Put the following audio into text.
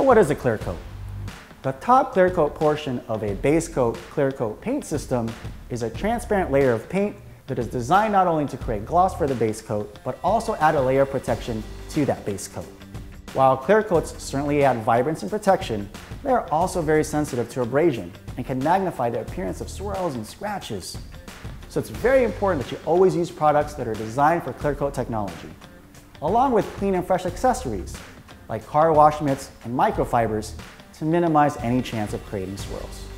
So what is a clear coat? The top clear coat portion of a base coat clear coat paint system is a transparent layer of paint that is designed not only to create gloss for the base coat, but also add a layer of protection to that base coat. While clear coats certainly add vibrance and protection, they are also very sensitive to abrasion and can magnify the appearance of swirls and scratches. So it's very important that you always use products that are designed for clear coat technology, along with clean and fresh accessories like car wash mitts and microfibers to minimize any chance of creating swirls.